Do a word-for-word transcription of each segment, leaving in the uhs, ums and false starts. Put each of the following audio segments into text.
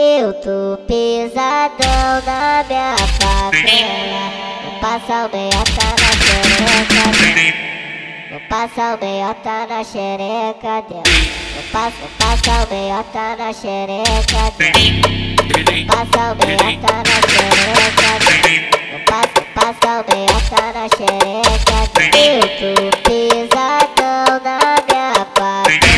Eu tô pesadão na minha favela. Vou passar o meiota na xereca dela. Vou passar o meiota na xereca dela. Vou passar o meiota na xereca dela. Vou passar o meiota na xereca dela. Vou passar o meiota na xereca dela. Eu tô pesadão na minha favela.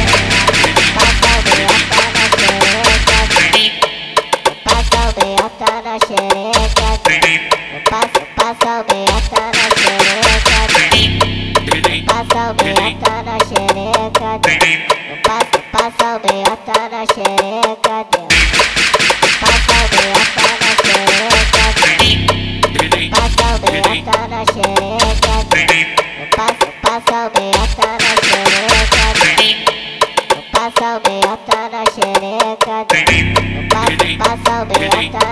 Na xereca, passa, passa o meiota na xereca, passa o meiota na xereca, passa, passa o meiota na xereca, passa o meiota na xereca, passa o meiota na xereca, passa, passa o meiota na xereca, passa o meiota na xereca. Passa o meiota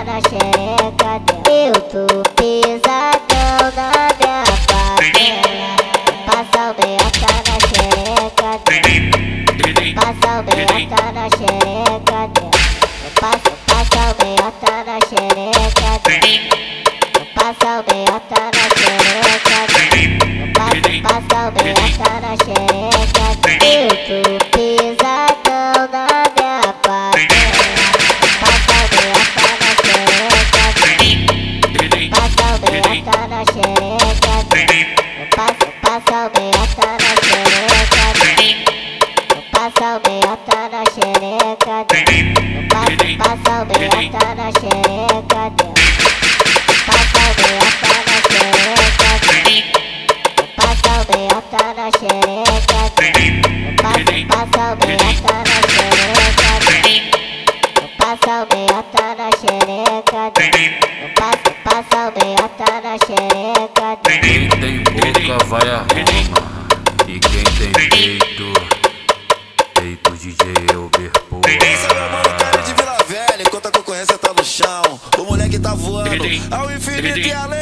na xereca dela. Eu tô pesadão na minha favela. Passa o meiota na xereca dela. Passa o meiota na xereca dela. Passa, passa o meiota na xereca dela. Passa o meiota na xereca dela. Passa, passa o meiota na xereca dela. Eu tô pesadão na minha favela. Na xereca, passa, passa o meiota na xereca, passa o meiota na xereca, passa o meiota na xereca, passa o meiota na xereca, passa o meiota na xereca, passa o meiota na xereca, passa o meiota na xereca. Passa o meiota na xereca dela. Quem tem boca vai a Roma, e quem tem peito, peito D J Elber Porra. Esse é meu mano, cara de Vila Velha, enquanto a concorrência tá no chão, o moleque tá voando ao infinito e além.